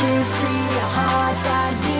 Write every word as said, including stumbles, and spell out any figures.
to free our hearts that beat.